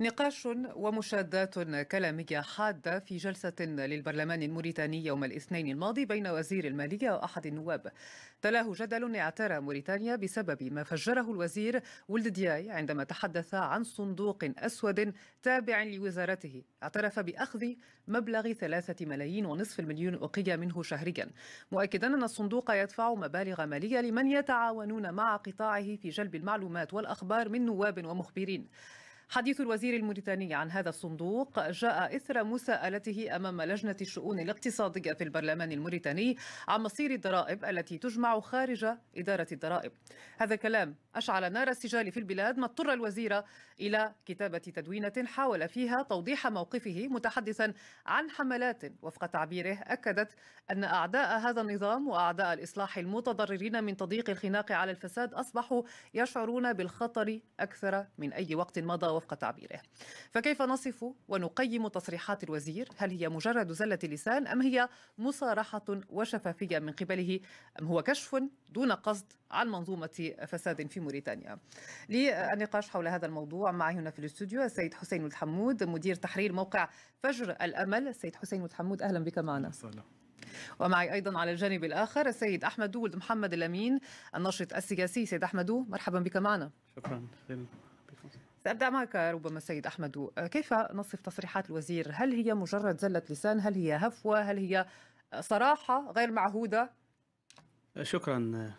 نقاش ومشادات كلامية حادة في جلسة للبرلمان الموريتاني يوم الاثنين الماضي بين وزير المالية وأحد النواب، تلاه جدل اعترى موريتانيا بسبب ما فجره الوزير ولد دياي عندما تحدث عن صندوق أسود تابع لوزارته اعترف بأخذ مبلغ 3,5 مليون أوقية منه شهريا، مؤكدا أن الصندوق يدفع مبالغ مالية لمن يتعاونون مع قطاعه في جلب المعلومات والأخبار من نواب ومخبرين. حديث الوزير الموريتاني عن هذا الصندوق جاء إثر مساءلته أمام لجنة الشؤون الاقتصادية في البرلمان الموريتاني عن مصير الضرائب التي تجمع خارج إدارة الضرائب. هذا الكلام أشعل نار السجال في البلاد، ما اضطر الوزير إلى كتابة تدوينة حاول فيها توضيح موقفه متحدثا عن حملات وفق تعبيره أكدت أن أعداء هذا النظام وأعداء الإصلاح المتضررين من تضييق الخناق على الفساد أصبحوا يشعرون بالخطر أكثر من أي وقت مضى وفق تعبيره. فكيف نصف ونقيم تصريحات الوزير؟ هل هي مجرد زلة لسان أم هي مصارحة وشفافية من قبله أم هو كشف دون قصد عن منظومة فساد في موريتانيا؟ للنقاش حول هذا الموضوع معي هنا في الاستوديو السيد حسين ولد حمود مدير تحرير موقع فجر الأمل. السيد حسين ولد حمود أهلا بك معنا. ومعي أيضا على الجانب الآخر السيد أحمد ولد محمد الأمين الناشط السياسي. سيد أحمد مرحبا بك معنا. شكرا. سأبدأ معك ربما سيد أحمد، كيف نصف تصريحات الوزير؟ هل هي مجرد زلة لسان؟ هل هي هفوة؟ هل هي صراحة غير معهودة؟ شكرا.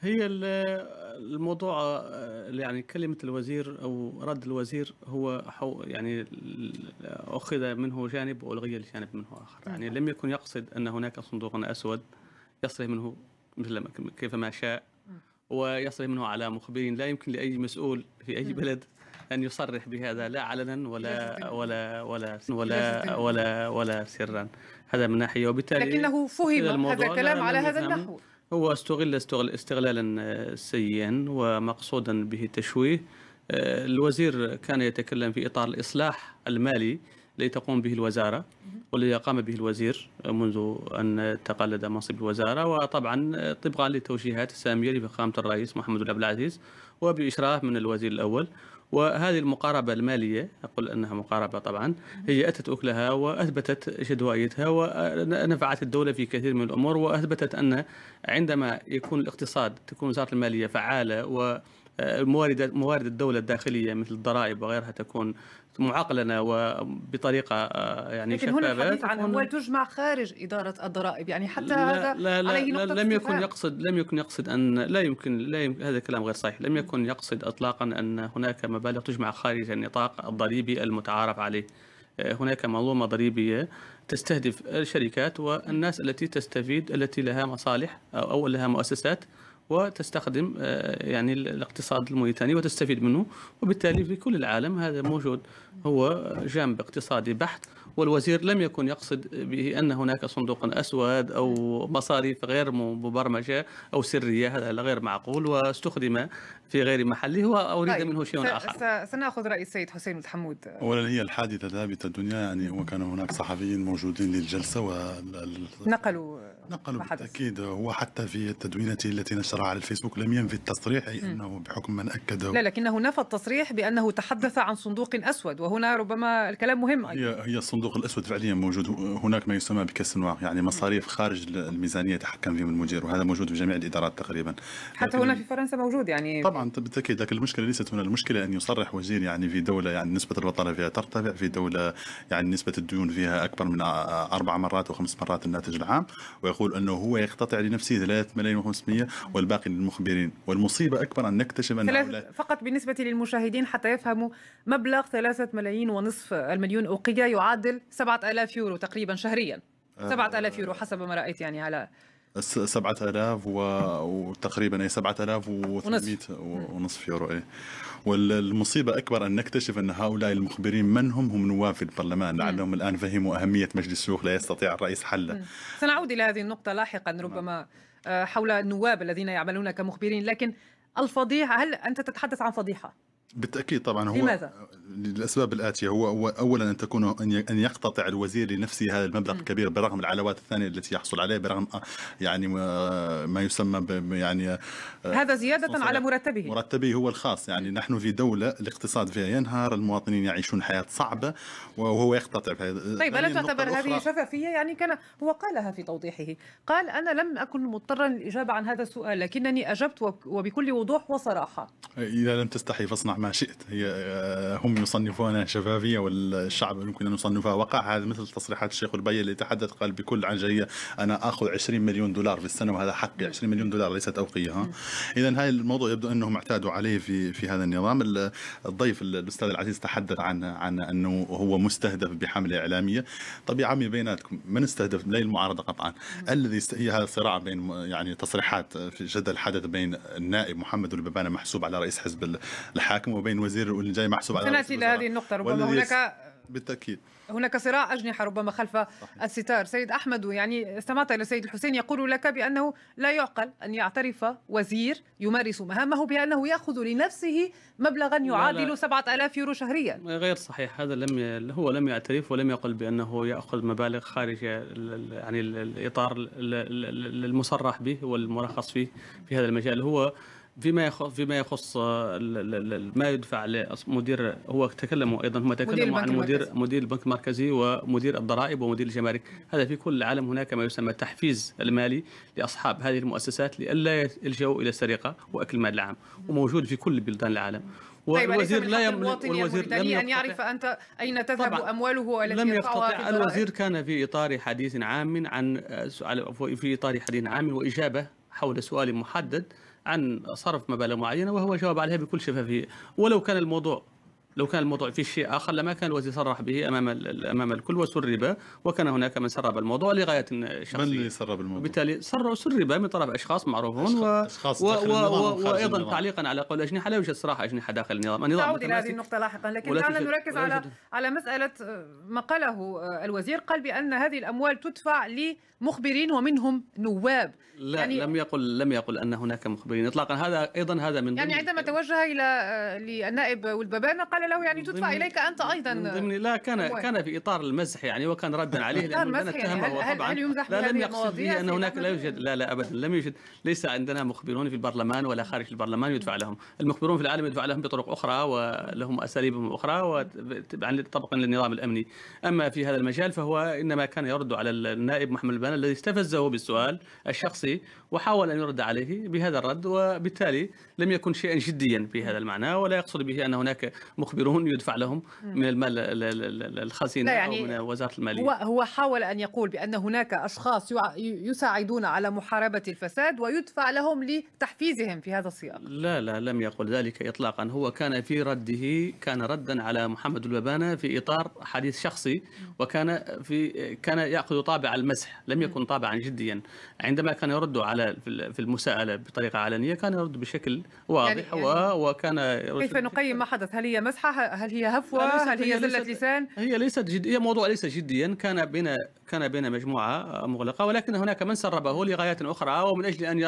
هي الموضوع يعني كلمة الوزير أو رد الوزير هو يعني أخذ منه جانب وألغي الجانب منه آخر، يعني لم يكن يقصد أن هناك صندوق أسود يصرف منه مثل كيفما شاء ويصرف منه على مخبرين. لا يمكن لأي مسؤول في أي بلد أن يصرح بهذا لا علنا ولا سرا. هذا من ناحية، وبالتالي لكنه فهم هذا الكلام على هذا النحو. هو استغل استغلالا سيئا ومقصودا به التشويه. الوزير كان يتكلم في إطار الإصلاح المالي الذي تقوم به الوزارة والذي قام به الوزير منذ أن تقلد منصب الوزارة، وطبعا طبقا للتوجيهات السامية لفخامة الرئيس محمد بن عبد العزيز وبإشراف من الوزير الأول. وهذه المقاربة المالية أقول أنها مقاربة طبعا هي أتت أكلها وأثبتت جدوائيتها ونفعت الدولة في كثير من الأمور، وأثبتت أن عندما يكون الاقتصاد تكون وزارة المالية فعالة و موارد الدولة الداخلية مثل الضرائب وغيرها تكون معقلنة وبطريقة يعني شفافة. لكن هنا الحديث عن أموال تجمع خارج إدارة الضرائب، يعني حتى لا هذا عليه نقطة استفهام. لم يكن يقصد أن لا يمكن هذا كلام غير صحيح. لم يكن يقصد إطلاقا أن هناك مبالغ تجمع خارج النطاق الضريبي المتعارف عليه. هناك منظومة ضريبية تستهدف الشركات والناس التي تستفيد، التي لها مصالح أو لها مؤسسات وتستخدم يعني الاقتصاد الموريتاني وتستفيد منه. وبالتالي في كل العالم هذا موجود، هو جانب اقتصادي بحت. والوزير لم يكن يقصد به أن هناك صندوق أسود أو مصاريف غير مبرمجة أو سرية. هذا غير معقول واستخدم في غير محله وأريد منه شيء آخر. سنأخذ رأي السيد حسين ولد حمود. أولا هي الحادثة ثابتة الدنيا، يعني وكان هناك صحفيين موجودين للجلسة نقلوا بالتأكيد. هو حتى في التدوينة التي نشرها على الفيسبوك لم ينفي التصريح، أي أنه بحكم من أكده. لا، لكنه نفى التصريح بأنه تحدث عن صندوق أسود، وهنا ربما الكلام مهم. هي الصندوق الأسود فعليا موجود. هناك ما يسمى بكاس النواق، يعني مصاريف خارج الميزانية يتحكم فيهم المدير، وهذا موجود في جميع الإدارات تقريبا، حتى هنا في فرنسا موجود يعني طبعا بالتأكيد. لكن المشكلة ليست هنا، المشكلة أن يصرح وزير يعني في دولة يعني نسبة البطالة فيها ترتفع، في دولة يعني نسبة الديون فيها أكبر من 4 مرات و5 مرات الناتج العام، ويقول أنه هو يقتطع لنفسه 3,500,000 والباقي للمخبرين. والمصيبة أكبر أن نكتشف أن فقط بالنسبة للمشاهدين حتى يفهموا، مبلغ 3,5 مليون أوقية يعادل 7,000 يورو تقريبا شهريا. 7,000 يورو حسب ما رأيت، يعني على 7,000 وتقريبا 7,800 ونصف يورو. والمصيبة أكبر أن نكتشف أن هؤلاء المخبرين من هم نواب في البرلمان. لعلهم الآن فهموا أهمية مجلس الشيوخ، لا يستطيع الرئيس حله. سنعود إلى هذه النقطة لاحقا ربما حول النواب الذين يعملون كمخبرين. لكن الفضيحة، هل أنت تتحدث عن فضيحة؟ بالتأكيد طبعا. هو لماذا؟ للأسباب الآتية. هو أولا أن تكون أن يقتطع الوزير لنفسه هذا المبلغ الكبير برغم العلاوات الثانية التي يحصل عليها، برغم يعني ما يسمى يعني هذا زيادة على مرتبه. مرتبه هو الخاص. يعني نحن في دولة الاقتصاد فيها ينهار، المواطنين يعيشون حياة صعبة وهو يقتطع. طيب ألا تعتبر هذه شفافية؟ يعني كان هو قالها في توضيحه، قال أنا لم أكن مضطرا للإجابة عن هذا السؤال لكنني أجبت وبكل وضوح وصراحة. إذا لم تستحي فاصنع ما شئت. هي هم يصنفونها شفافية والشعب يمكن أن يصنفها وقع. هذا مثل تصريحات الشيخ البيع اللي تحدث قال بكل عنجهية أنا آخذ 20 مليون دولار في السنة وهذا حقي. 20 مليون دولار ليست أوقية. إذا هذا الموضوع يبدو أنهم اعتادوا عليه في هذا النظام. الضيف الأستاذ العزيز تحدث عن أنه هو مستهدف بحملة إعلامية. طب يا عمي بيناتكم من استهدف؟ لا المعارضة قطعا. الذي هي هذا الصراع بين يعني تصريحات في جدل حدث بين النائب محمد الببان محسوب على رئيس حزب الحاكم وبين وزير الجاي محسوب على رئيس. سنأتي لهذه النقطة. ربما هناك بالتأكيد هناك صراع أجنحة ربما خلف الستار. سيد أحمد، يعني استمعت إلى سيد الحسين يقول لك بأنه لا يعقل أن يعترف وزير يمارس مهامه بأنه يأخذ لنفسه مبلغا يعادل 7000 يورو شهريا. غير صحيح. هذا هو لم يعترف ولم يقل بأنه يأخذ مبالغ خارج يعني الإطار المصرح به والمرخص فيه في هذا المجال. هو فيما يخص ما يدفع لمدير، هو تكلموا ايضا هم تكلموا عن مدير البنك المركزي ومدير الضرائب ومدير الجمارك. هذا في كل العالم هناك ما يسمى التحفيز المالي لاصحاب هذه المؤسسات لئلا يلجؤوا الى السرقه واكل المال العام، وموجود في كل بلدان العالم. والوزير لا يملك أن يعرف أنت أين تذهب أمواله والتي لم يقتطع. الوزير كان في إطار حديث عام وإجابة حول سؤال محدد عن صرف مبالغ معينه وهو جاوب عليها بكل شفافيه. ولو كان الموضوع في شيء اخر لما كان الوزير صرح به امام الكل وسرب، وكان هناك من سرب الموضوع لغايه شخصيه. من اللي سرب الموضوع؟ بالتالي سرب من طرف اشخاص معروفون وايضا تعليقا على قول اجنحه. لا يوجد صراحه اجنحه داخل النظام. تعود الى هذه النقطه لاحقا، لكن دعنا نركز على مساله ما قاله الوزير. قال بان هذه الاموال تدفع لمخبرين ومنهم نواب. لا يعني لم يقل ان هناك مخبرين اطلاقا. هذا ايضا من يعني عندما توجه الى النائب والببان قال له يعني تدفع اليك انت ايضا. لا كان في اطار المزح يعني، وكان ردا عليه لانه كان اتهمه طبعا. لا لم يقصد ان هناك لا يوجد لا ابدا لم يوجد. ليس عندنا مخبرون في البرلمان ولا خارج البرلمان يدفع لهم. المخبرون في العالم يدفع لهم بطرق اخرى ولهم اساليبهم اخرى طبقا للنظام الامني. اما في هذا المجال فهو انما كان يرد على النائب محمد الببان الذي استفزه بالسؤال الشخصي وحاول ان يرد عليه بهذا الرد، وبالتالي لم يكن شيئا جديا في هذا المعنى ولا يقصد به ان هناك مخبرون يدفع لهم من المال الخزينة يعني أو من وزارة المالية. هو حاول أن يقول بأن هناك أشخاص يساعدون على محاربة الفساد ويدفع لهم لتحفيزهم في هذا السياق. لا لم يقل ذلك إطلاقا. هو كان في رده ردا على محمد الببان في إطار حديث شخصي، وكان كان يأخذ طابع المسح لم يكن طابعا جديا. عندما كان يرد في المساءلة بطريقة علنية كان يرد بشكل واضح وكان كيف نقيم ما حدث؟ هل هي مسحة؟ هل هي هفوة؟ هل هي زلة لسان؟ هي ليست جدية. موضوع ليس جديا. كان بين مجموعة مغلقة، ولكن هناك من سربه لغايات أخرى ومن أجل أن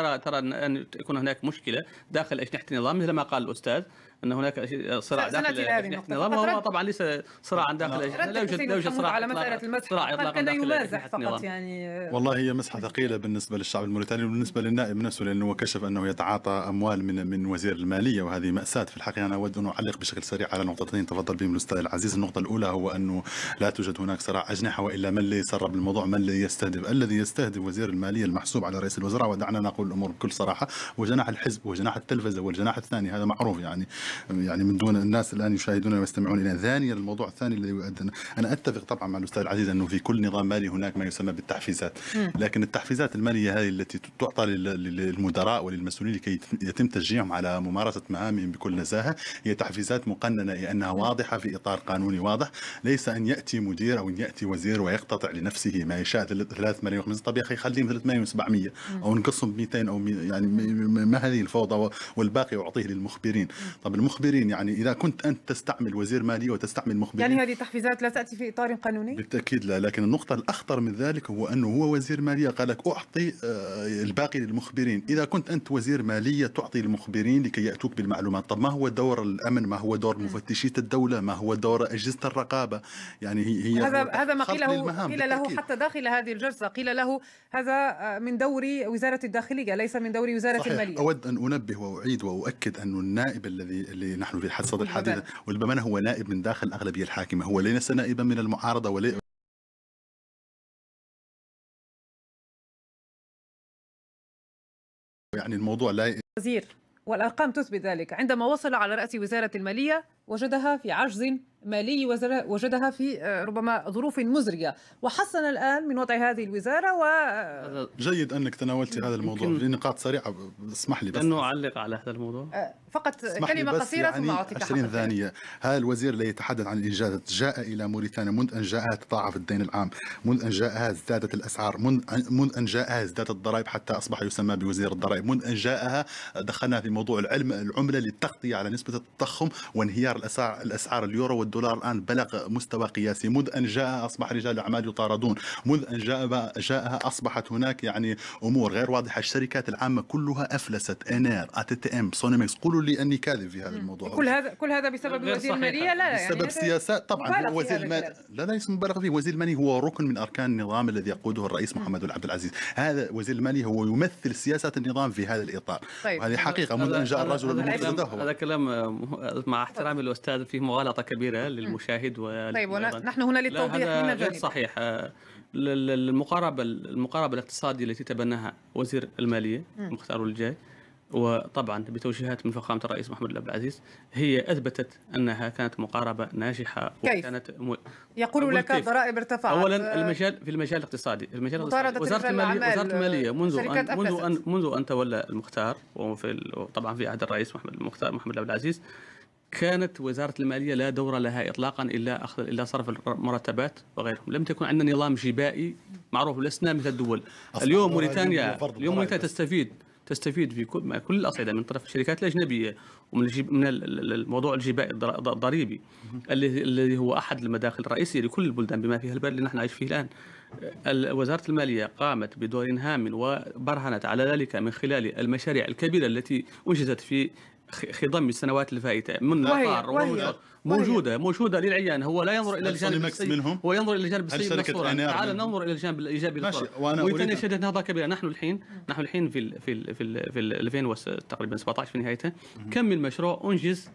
أن تكون هناك مشكلة داخل أجنحة النظام مثل ما قال الأستاذ أن هناك صراع داخل أجنحة النظام. وهو طبعا ليس صراعا داخل أجنحة. لا يوجد صراع على مسألة المسح. كان يمازح فقط يعني. والله هي مسحة ثقيلة بالنسبة للشعب الموريتاني وبالنسبة للنائب نفسه، لأنه كشف أنه يتعاطى أموال من وزير المالية وهذه مأساة في الحقيقة. أنا أود أن أعلق بشكل سريع على نقطتين تفضل بهم الأستاذ العزيز. النقطة الأولى هو أنه لا توجد هناك صراع أجنحة، وإلا من اللي يسرب الموضوع من اللي يستهدف. الذي يستهدف وزير المالية المحسوب على رئيس الوزراء، ودعنا نقول الأمور بكل صراحة، وجناح الحزب وجناح التلفزة والجناح الثاني هذا معروف يعني من دون الناس الآن يشاهدون ويستمعون إلى. ثانيا الموضوع الثاني الذي يؤدي، أنا أتفق طبعا مع الأستاذ العزيز أنه في كل نظام مالي هناك ما يسمى بالتحفيزات، لكن التحفيزات المالية هذه التي تعطى للمدراء وللمسؤولين لكي يتم تشجيعهم على ممارسة مهامهم بكل نزاهة هي تحفيزات مقننة لأنها واضحة في إطار قانوني واضح. ليس أن يأتي مدير أو أن يأتي وزير ويقتطع لنفسه ما يشاء 3 ملايين و5. طب يا أخي خليهم 3 ملايين و700 أو نقصهم ب200 أو يعني ما هذه الفوضى والباقي أعطيه للمخبرين. طب المخبرين. يعني إذا كنت أنت تستعمل وزير مالية وتستعمل مخبرين، يعني هذه التحفيزات لا تأتي في إطار قانوني؟ بالتأكيد لا، لكن النقطة الأخطر من ذلك هو أنه هو وزير مالية قال لك أعطي الباقي للمخبرين. إذا كنت أنت وزير مالية تعطي المخبرين لكي يأتوك بالمعلومات، طب ما هو دور الأمن؟ ما هو دور مفتشية الدولة؟ ما هو دور أجهزة الرقابة؟ يعني هي هذا ما قيل له حتى داخل هذه الجلسة، قيل له هذا من دور وزارة الداخلية ليس من دور وزارة صحيح. المالية. أود أن أنبه وأعيد وأؤكد أن النائب اللي نحن في حصة الحديث والبمان هو نائب من داخل الأغلبية الحاكمة، هو ليس نائبا من المعارضة ولا يعني الموضوع لا وزير، والأرقام تثبت ذلك. عندما وصل على رأس وزارة المالية وجدها في عجز مالي، وجدها في ربما ظروف مزرية، وحسن الآن من وضع هذه الوزارة. و جيد أنك تناولت هذا الموضوع لنقاط سريعة. اسمح لي بس أنه أعلق على هذا الموضوع فقط كلمة قصيرة ثم أعطيك 20 ثانية. هذا الوزير لا يتحدث عن الإنجازات. جاء إلى موريتانيا، منذ أن جاءها تضاعف الدين العام، منذ أن جاءها ازدادت الأسعار، منذ أن جاءها ازدادت الضرائب حتى أصبح يسمى بوزير الضرائب، منذ أن جاءها دخلنا في موضوع العملة للتغطية على نسبة التضخم وانهيار الأسعار. اليورو والدولار الآن بلغ مستوى قياسي. منذ أن جاء أصبح رجال الأعمال يطاردون، منذ أن جاءها أصبحت هناك يعني أمور غير واضحة. الشركات العامة كلها أفلست، أنار، ATTM، سونيمكس. قولوا لي أني كاذب في هذا الموضوع. كل هذا بسبب وزير المالية؟ لا، يعني بسبب سياسات طبعا. وزير لا ليس مبالغ فيه. وزير المالية هو ركن من أركان النظام الذي يقوده الرئيس محمد بن عبد العزيز. هذا وزير المالية هو يمثل سياسة النظام في هذا الإطار. طيب. وهذه حقيقة. منذ أن جاء الرجل هذا كلام مع احترامي الأستاذ فيه مغالطة كبيرة للمشاهد. طيب نحن هنا للتوضيح من الجانب. غير صحيح المقاربة الاقتصادية التي تبناها وزير المالية المختار ولد دياي، وطبعا بتوجيهات من فخامة الرئيس محمد بن عبد العزيز، هي أثبتت أنها كانت مقاربة ناجحة. وكانت يقول لك الضرائب ارتفعت. أولا في المجال الاقتصادي، وزارة المالية منذ أن تولى المختار، وطبعا في عهد الرئيس محمد بن عبد العزيز، كانت وزارة المالية لا دور لها إطلاقا إلا صرف المرتبات وغيرهم. لم تكن عندنا نظام جبائي معروف، لسنا مثل الدول. اليوم موريتانيا تستفيد في كل الأصعدة من طرف الشركات الأجنبية، ومن الموضوع الجبائي الضريبي الذي هو أحد المداخل الرئيسية لكل البلدان بما فيها البلد اللي نحن عايش فيه الآن. وزارة المالية قامت بدور هام وبرهنت على ذلك من خلال المشاريع الكبيرة التي أنجزت في خضم السنوات الفائته من مطار موجوده للعيان. هو لا ينظر الى الجانب السلبي، هو ينظر الى الجانب السلبي. تعال ننظر الى الجانب الايجابي للصوره. موريتانيا شهدت نهضه كبيره. نحن الحين في 2000 تقريبا 17 في نهايتها، كم من مشروع انجز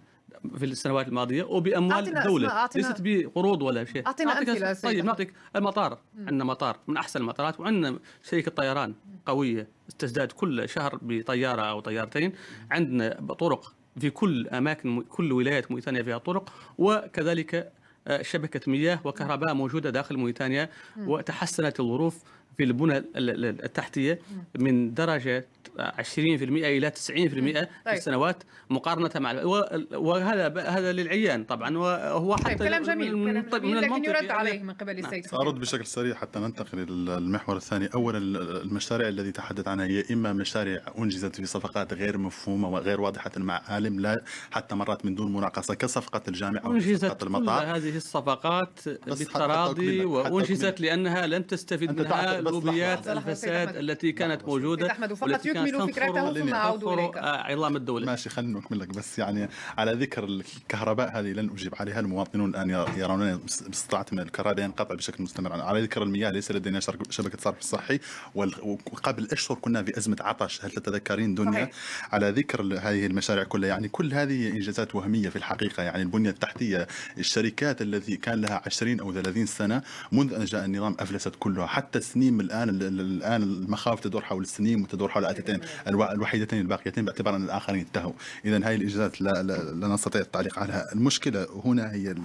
في السنوات الماضيه وباموال الدوله، ليست بقروض ولا شيء. طيب نعطيك المطار. عندنا مطار من احسن المطارات، وعندنا شركه طيران قويه تزداد كل شهر بطياره او طيارتين. عندنا طرق في كل اماكن، كل ولايات موريتانيا فيها طرق، وكذلك شبكه مياه وكهرباء موجوده داخل موريتانيا. وتحسنت الظروف في البنى التحتيه من درجه 20% الى 90% في السنوات مقارنه مع وهذا للعيان طبعا. وهو حتى كلام جميل، لكن يرد عليه من قبل السيد. سأرد بشكل سريع حتى ننتقل للمحور الثاني. اولا المشاريع التي تحدث عنها هي اما مشاريع انجزت في صفقات غير مفهومه وغير واضحه مع عالم، لا حتى مرات من دون مناقصه، كصفقه الجامعه او صفقه المطار. كل هذه الصفقات بالتراضي، وانجزت لانها لم تستفد منها لوبيات الفساد التي كانت موجوده. فقط يكملوا فكرته ثم أعودوا إليك. عظام الدولة. ماشي، خلينا نكمل لك بس. يعني على ذكر الكهرباء هذه لن أجيب عليها. المواطنون الآن يرون باستطاعتهم الكهرباء ينقطع بشكل مستمر. على ذكر المياه ليس لدينا شبكة صرف صحي، وقبل أشهر كنا في أزمة عطش، هل تتذكرين دنيا؟ على ذكر هذه المشاريع كلها، يعني كل هذه إنجازات وهمية في الحقيقة. يعني البنية التحتية، الشركات التي كان لها 20 أو 30 سنة منذ أن جاء النظام أفلست كلها. حتى السنيم الآن المخاوف تدور حول السنيم وتدور حول الآتتين الوحيدتين الباقيتين باعتبار أن الآخرين انتهوا. إذا هاي الإنجازات لا نستطيع التعليق عليها. المشكلة هنا هي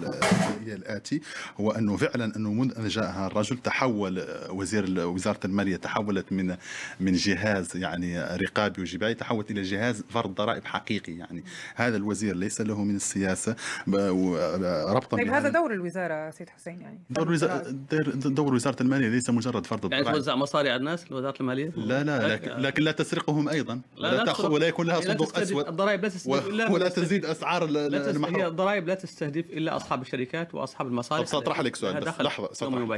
الآتي، هو أنه فعلا أنه منذ أن جاء الرجل تحول وزارة المالية، تحولت من جهاز يعني رقابي وجبائي، تحولت إلى جهاز فرض ضرائب حقيقي. يعني هذا الوزير ليس له من السياسة ربطا. طيب هذا دور الوزارة سيد حسين، يعني دور وزارة المالية ليس مجرد فرض يعني توزع مصاري على الناس الوزارة المالية؟ لا لا، لكن لا تسرقهم أيضا، لا تأخذ ولا يكون لها صندوق أسود. الضرائب لا تستهدف إلا ولا تزيد أسعار المحروق. الضرائب لا تستهدف إلا أصحاب الشركات وأصحاب المصالح. سأطرح لك سؤال بس لحظة،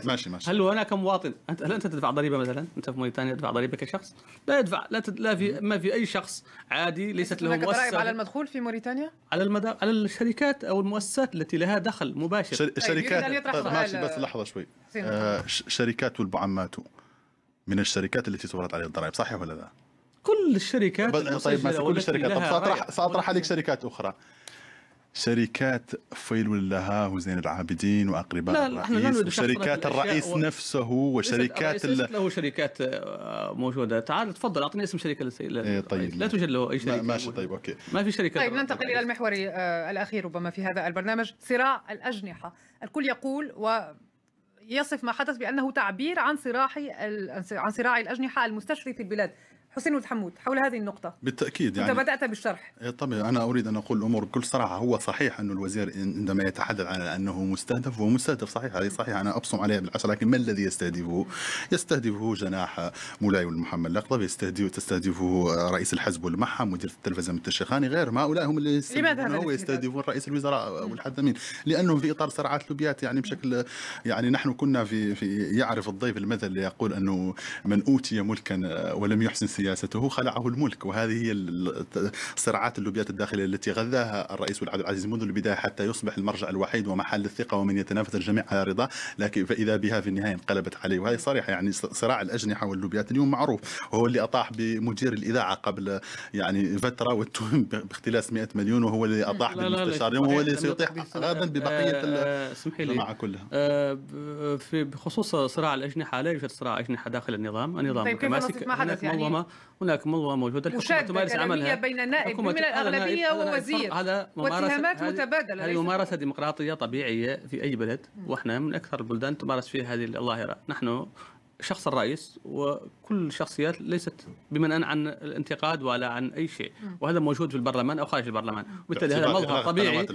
ماشي ماشي. هل هناك مواطن، هل أنت تدفع ضريبة مثلا؟ أنت في موريتانيا تدفع ضريبة كشخص؟ لا يدفع، لا في، ما في أي شخص عادي ليست له مؤسسة. ضرائب على المدخول في موريتانيا؟ على الشركات أو المؤسسات التي لها دخل مباشر. الشركات، ماشي بس لحظة شوي. شركات والمعمات من الشركات التي تفرض عليها الضرائب، صحيح ولا لا؟ كل الشركات. طيب ماشي كل الشركات. طب سأطرح عليك شركات أخرى. شركات فيل لها وزين العابدين واقرباء الرئيس، وشركات الرئيس نفسه، وشركات له شركات موجوده. تعال تفضل اعطيني اسم شركه طيب لا توجد له اي شركه. ماشي طيب اوكي ما في شركه. طيب ننتقل الى المحور الاخير ربما في هذا البرنامج، صراع الاجنحه. الكل يقول ويصف ما حدث بانه تعبير عن صراع الاجنحه المستشري في البلاد. حسين ولد حمود حول هذه النقطة بالتأكيد، يعني أنت بدأت بالشرح. طبعا أنا أريد أن أقول الأمور بكل صراحة. هو صحيح أن الوزير عندما يتحدث عن أنه مستهدف، هو مستهدف صحيح، هذه صحيح، أنا أبصم عليها بالعشرة. لكن ما الذي يستهدفه؟ يستهدفه جناح مولاي ولد محمد الأقطبي، تستهدفه رئيس الحزب والمحا، مدير التلفزة الشيخاني، غيرهم. هؤلاء هم اللي يستهدفون رئيس الوزراء والحدمين، لأنهم في إطار صراعات لوبيات، يعني بشكل يعني نحن كنا في يعرف الضيف المثل اللي يقول أنه من أوتي ملكا ولم يحسن سياسته خلعه الملك. وهذه هي الصراعات اللوبيات الداخليه التي غذاها الرئيس ولد العزيز منذ البدايه حتى يصبح المرجع الوحيد ومحل الثقه ومن يتنافس الجميع على رضاه، لكن فاذا بها في النهايه انقلبت عليه. وهذه صريحه، يعني صراع الاجنحه واللوبيات اليوم معروف، وهو اللي اطاح بمدير الاذاعه قبل يعني فتره واتهم باختلاس 100 مليون، وهو اللي اطاح بالمستشار اليوم، وهو اللي سيطيح غدا ببقيه الجماعه كلها. بخصوص صراع الاجنحه، لا يوجد صراع اجنحه داخل النظام متماسك. هناك منظمه موجوده تمارس عملها بين نائب من الاغلبيه ووزير، واتهامات متبادله. هذه ممارسه ديمقراطيه طبيعيه في اي بلد، واحنا من اكثر البلدان تمارس فيها هذه الظاهره. نحن شخص الرئيس وكل الشخصيات ليست بمنأى عن الانتقاد ولا عن اي شيء، وهذا موجود في البرلمان او خارج البرلمان، وبالتالي هذا مظهر طبيعي،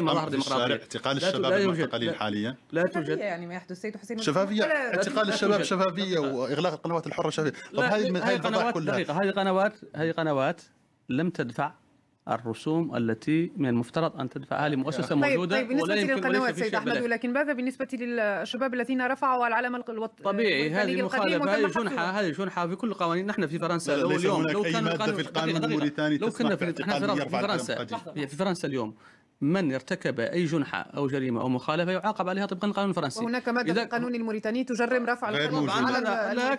مظهر ديمقراطي. اعتقال الشباب المعتقلين حاليا لا توجد، يعني ما يحدث السيد حسين، شفافيه، اعتقال الشباب شفافيه، واغلاق القنوات الحره شفافيه. طب هذه القنوات دقيقه، هذه قنوات لم تدفع الرسوم التي من المفترض ان تدفعها لمؤسسه موجوده. طيب بالنسبه للقنوات سيد احمد، ولكن ماذا بالنسبه للشباب الذين رفعوا العلم الوطني؟ طبيعي هذه مخالفه، هذه جنحه في كل القوانين. نحن في فرنسا اليوم لو كان في القانون الموريتاني، لو كنا في فرنسا اليوم من ارتكب اي جنحه او جريمه او مخالفه يعاقب عليها طبقا للقانون الفرنسي. وهناك ماده في القانون الموريتاني تجرم رفع القانون على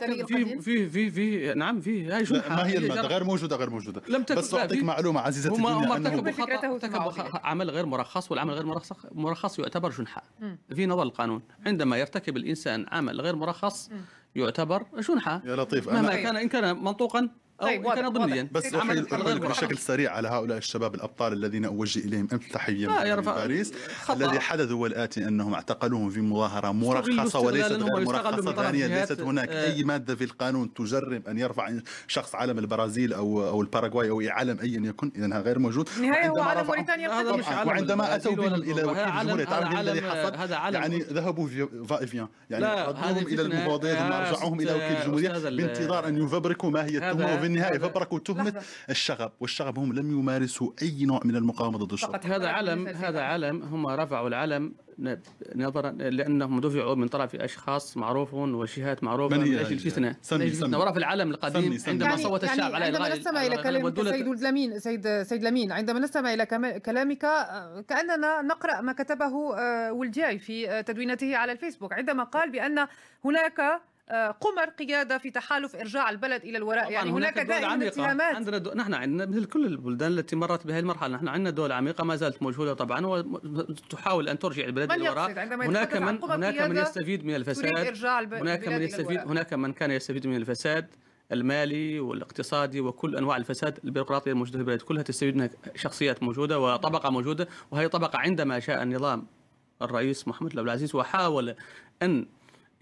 في نعم في هاي جنحه. ما هي الماده؟ غير موجوده. لم تكن. بس اعطيك معلومه عزيزه الدنيا، هم ارتكبوا عمل غير مرخص، والعمل غير مرخص يعتبر جنحه في نظر القانون. عندما يرتكب الانسان عمل غير مرخص يعتبر جنحه. يا لطيف، مهما كان، ان كان منطوقا أو كان ضمنيا. بس أحيل بشكل سريع على هؤلاء الشباب الأبطال الذين أوجه إليهم أمس تحية من باريس. الذي حدث هو الآتي، أنهم اعتقلوهم في مظاهرة مرخصة وليست غير مرخصة ثانية. ليست هناك أي مادة في القانون تجرم أن يرفع شخص علم البرازيل أو الباراغواي أو علم أيا يكن، إذا غير موجود. نهاية هو علم موريتانيا. وعندما أتوا بهم إلى وكيل الجمهورية، تعرف الذي حصل، يعني ذهبوا فائفيان، يعني أخذوهم إلى المفوضيات ورجعوهم إلى وكيل الجمهورية بانتظار أن يفبركوا ما هي التهمة. النهاية فبركوا تهمة الشغب، والشغب هم لم يمارسوا أي نوع من المقاومة ضد الشرطة. هذا علم هم رفعوا العلم نظرا لأنهم دفعوا من طرف أشخاص معروفون وجهات معروفة من أجل الفتنة، وراء في العالم القديم عندما صوت الشعب على الغاية. عندما نستمع إلى كلامك كأننا نقرأ ما كتبه ولد دياي في تدوينته على الفيسبوك، عندما قال بأن هناك قمر قيادة في تحالف إرجاع البلد إلى الوراء. يعني هناك دائما اتهامات. نحن عندنا مثل كل البلدان التي مرت بهذه المرحلة، نحن عندنا دول عميقة ما زالت موجودة طبعا، وتحاول أن ترجع البلد إلى الوراء. هناك من يستفيد من الفساد، هناك من كان يستفيد من الفساد المالي والاقتصادي وكل انواع الفساد. البيروقراطيه الموجوده في البلد كلها تستفيد منها شخصيات موجودة وطبقة موجودة، وهي طبقة عندما شاء النظام الرئيس محمد بن عبد العزيز وحاول أن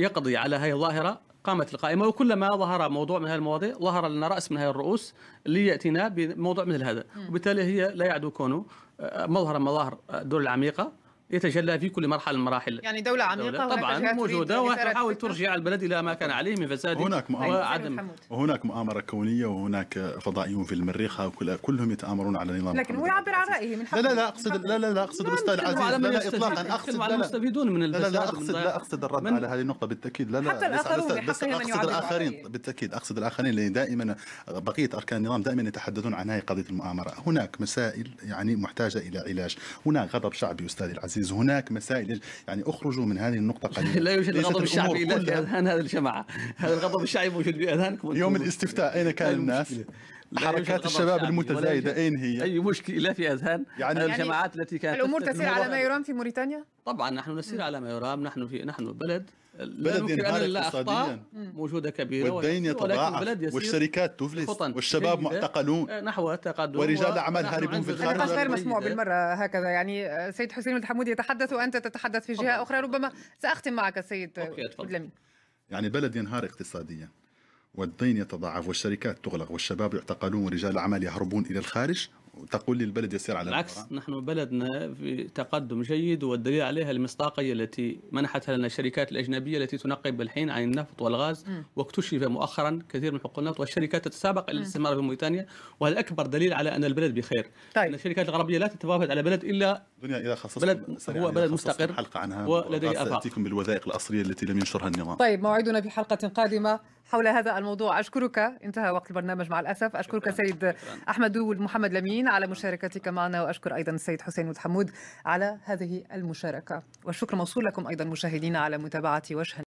يقضي على هذه الظاهرة، قامت القائمة، وكلما ظهر موضوع من هذه المواضيع ظهر لنا رأس من هذه الرؤوس ليأتينا بموضوع مثل هذا، وبالتالي هي لا يعدو كونه مظهر مظاهر الدول العميقة يتجلى في كل مرحله من المراحل. يعني دوله عميقه طبعا موجوده وتحاول ترجع البلد الى ما كان عليه من فساد وعدم. وهناك مؤامره كونيه وهناك فضائيون في المريخ كلهم يتآمرون على نظام. لكن هو يعبر عن رايه من حق. لا اقصد الاستاذ عزيز لا اطلاقا اقصد على المستفيدون من الفساد. لا اقصد الرد على هذه النقطه بالتاكيد. اقصد الاخرين بالتاكيد اقصد الاخرين لان دائما بقيه اركان النظام دائما يتحدثون عن هذه قضيه المؤامره. هناك مسائل يعني محتاجه الى علاج، هناك غضب شعبي استاذ العزيز، هناك مسائل يعني اخرجوا من هذه النقطه قليلا. لا يوجد غضب شعبي الا في اذهان هذه الجماعه، هذا الغضب الشعبي موجود في اذهانكم. يوم الاستفتاء اين كان الناس؟ حركات الشباب المتزايده اين هي؟ اي مشكله الا في اذهان يعني الجماعات التي كانت الامور تسير على ما يرام في موريتانيا؟ طبعا نحن نسير على ما يرام، نحن بلد ينهار اقتصاديا موجوده كبيره والدين يتضاعف والشركات تفلس والشباب معتقلون نحو التقدم ورجال اعمال هاربون في الخارج. نقاش غير مسموع بالمره هكذا. يعني سيد حسين ولد حمود يتحدث وانت تتحدث في جهه اخرى. ربما ساختم معك السيد بدلمي. يعني البلد ينهار اقتصاديا والدين يتضاعف والشركات تغلق والشباب يعتقلون ورجال الاعمال يهربون الى الخارج وتقول لي البلد يسير على العكس. نحن بلدنا في تقدم جيد والدليل عليها المصداقيه التي منحتها لنا الشركات الاجنبيه التي تنقب الحين عن النفط والغاز واكتشف مؤخرا كثير من حقول النفط والشركات تتسابق الى الاستثمار في موريتانيا وهذا اكبر دليل على ان البلد بخير. طيب. الشركات الغربيه لا تتوافد على بلد الا دنيا بلد مستقر حلقه عنها ولديه افاق. سأتيكم بالوثائق الاصليه التي لم ينشرها النظام. طيب موعدنا في حلقه قادمه حول هذا الموضوع. أشكرك، انتهى وقت البرنامج مع الأسف. أشكرك سيد أحمد ولد محمد الأمين على مشاركتك معنا، وأشكر أيضا السيد حسين ولد حمود على هذه المشاركة، والشكر موصول لكم أيضا مشاهدينا على متابعة وجه